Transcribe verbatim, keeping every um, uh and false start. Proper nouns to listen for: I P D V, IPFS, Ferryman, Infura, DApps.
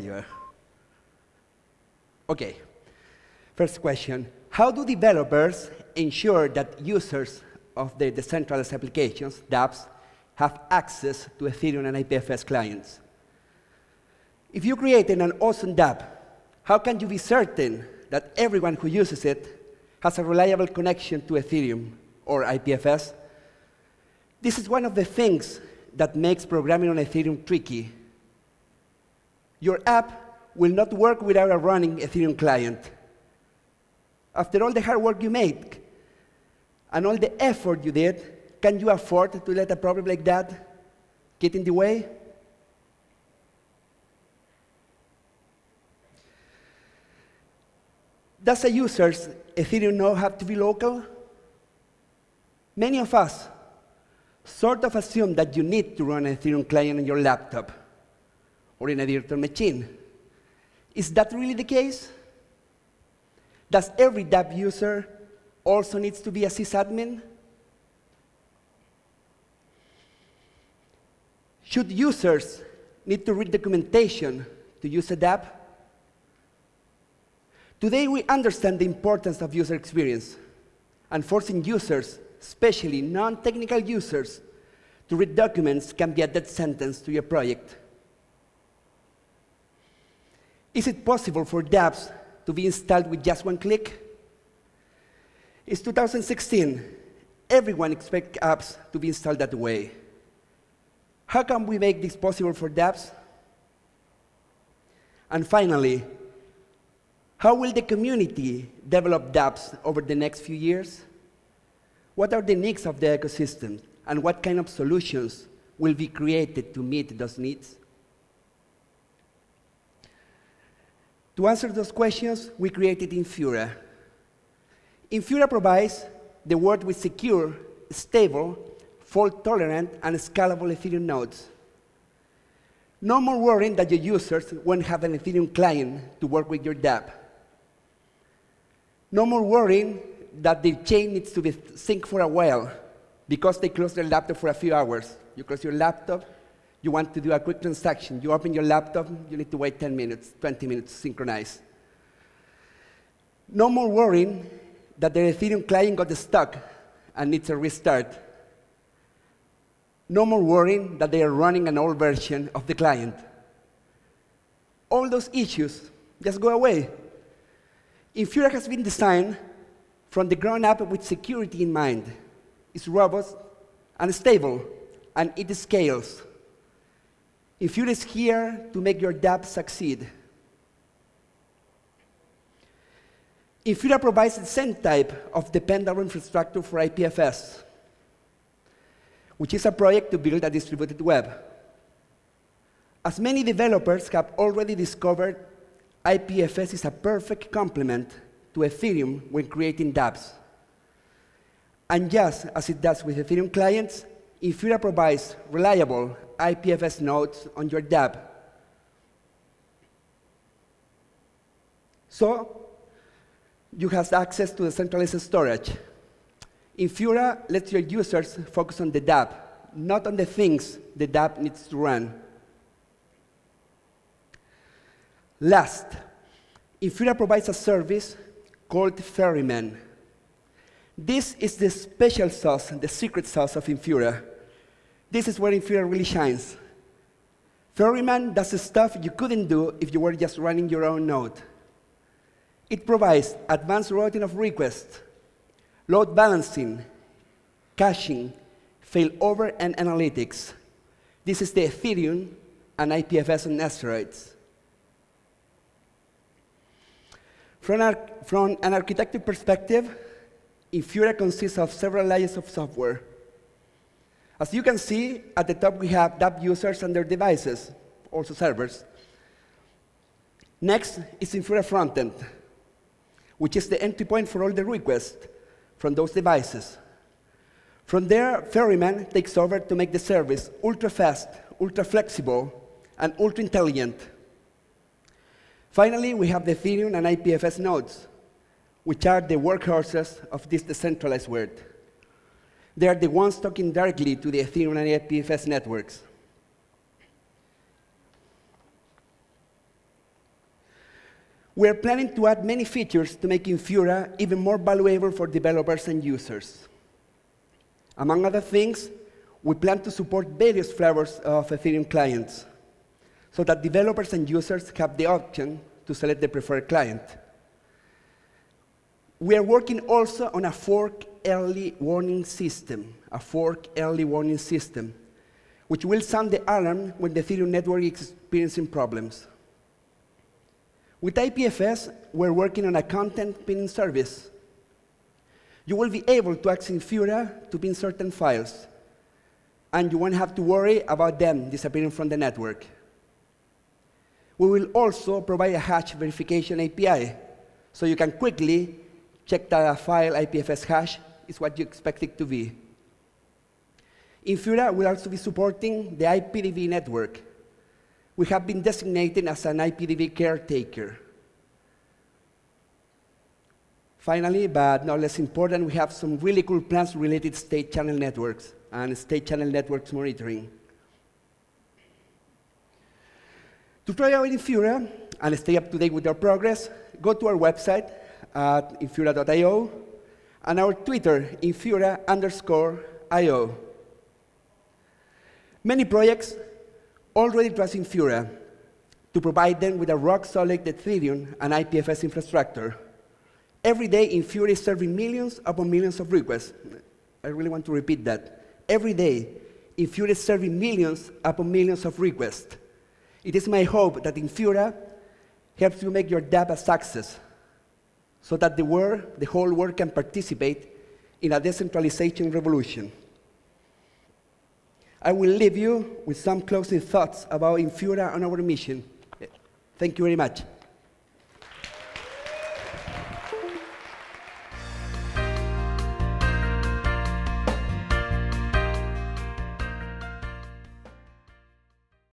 manager. OK. First question. How do developers ensure that users of their decentralized applications, DApps, have access to Ethereum and I P F S clients? If you created an awesome dApp, how can you be certain that everyone who uses it has a reliable connection to Ethereum or I P F S? This is one of the things that makes programming on Ethereum tricky. Your app will not work without a running Ethereum client. After all the hard work you make and all the effort you did, can you afford to let a problem like that get in the way? Does a user's Ethereum node have to be local? Many of us sort of assume that you need to run an Ethereum client on your laptop or in a virtual machine. Is that really the case? Does every dApp user also needs to be a sysadmin? Should users need to read documentation to use a dApp? Today, we understand the importance of user experience and forcing users, especially non-technical users, to read documents can be a death sentence to your project. Is it possible for dApps to be installed with just one click? It's two thousand sixteen. Everyone expects apps to be installed that way. How can we make this possible for dApps? And finally, how will the community develop dApps over the next few years? What are the needs of the ecosystem, and what kind of solutions will be created to meet those needs? To answer those questions, we created Infura. Infura provides the world with secure, stable, fault-tolerant, and scalable Ethereum nodes. No more worrying that your users won't have an Ethereum client to work with your dApp. No more worrying that the chain needs to be synced for a while because they close their laptop for a few hours. You close your laptop, you want to do a quick transaction. You open your laptop, you need to wait ten minutes, twenty minutes to synchronize. No more worrying that the Ethereum client got stuck and needs a restart. No more worrying that they are running an old version of the client. All those issues just go away. Infura has been designed from the ground up with security in mind. It's robust and stable, and it scales. Infura is here to make your dApp succeed. Infura provides the same type of dependable infrastructure for I P F S, which is a project to build a distributed web. As many developers have already discovered, I P F S is a perfect complement to Ethereum when creating dApps. And just as it does with Ethereum clients, Infura provides reliable I P F S nodes on your dApp. So you have access to the centralized storage. Infura lets your users focus on the dApp, not on the things the dApp needs to run. Last, Infura provides a service called Ferryman. This is the special sauce, the secret sauce of Infura. This is where Infura really shines. Ferryman does the stuff you couldn't do if you were just running your own node. It provides advanced routing of requests, load balancing, caching, failover, and analytics. This is the Ethereum and I P F S on asteroids. From, our, from an architecture perspective, Infura consists of several layers of software. As you can see, at the top we have dApp users and their devices, also servers. Next is Infura frontend, which is the entry point for all the requests from those devices. From there, Ferryman takes over to make the service ultra-fast, ultra-flexible, and ultra-intelligent. Finally, we have the Ethereum and I P F S nodes, which are the workhorses of this decentralized world. They are the ones talking directly to the Ethereum and I P F S networks. We are planning to add many features to make Infura even more valuable for developers and users. Among other things, we plan to support various flavors of Ethereum clients so that developers and users have the option to select the preferred client. We are working also on a fork early warning system, a fork early warning system, which will sound the alarm when the Ethereum network is experiencing problems. With I P F S, we're working on a content pinning service. You will be able to ask Infura to pin certain files, and you won't have to worry about them disappearing from the network. We will also provide a hash verification A P I, so you can quickly check that a file I P F S hash is what you expect it to be. Infura will also be supporting the I P D V network. We have been designated as an I P D V caretaker. Finally, but not less important, we have some really cool plans related to state channel networks and state channel networks monitoring. To try out Infura and stay up to date with our progress, go to our website at infura dot i o, and our Twitter, infura underscore io. Many projects already trust Infura to provide them with a rock-solid Ethereum and I P F S infrastructure. Every day, Infura is serving millions upon millions of requests. I really want to repeat that. Every day, Infura is serving millions upon millions of requests. It is my hope that Infura helps you make your DApp a success, so that the world, the whole world can participate in a decentralization revolution. I will leave you with some closing thoughts about Infura and our mission. Thank you very much.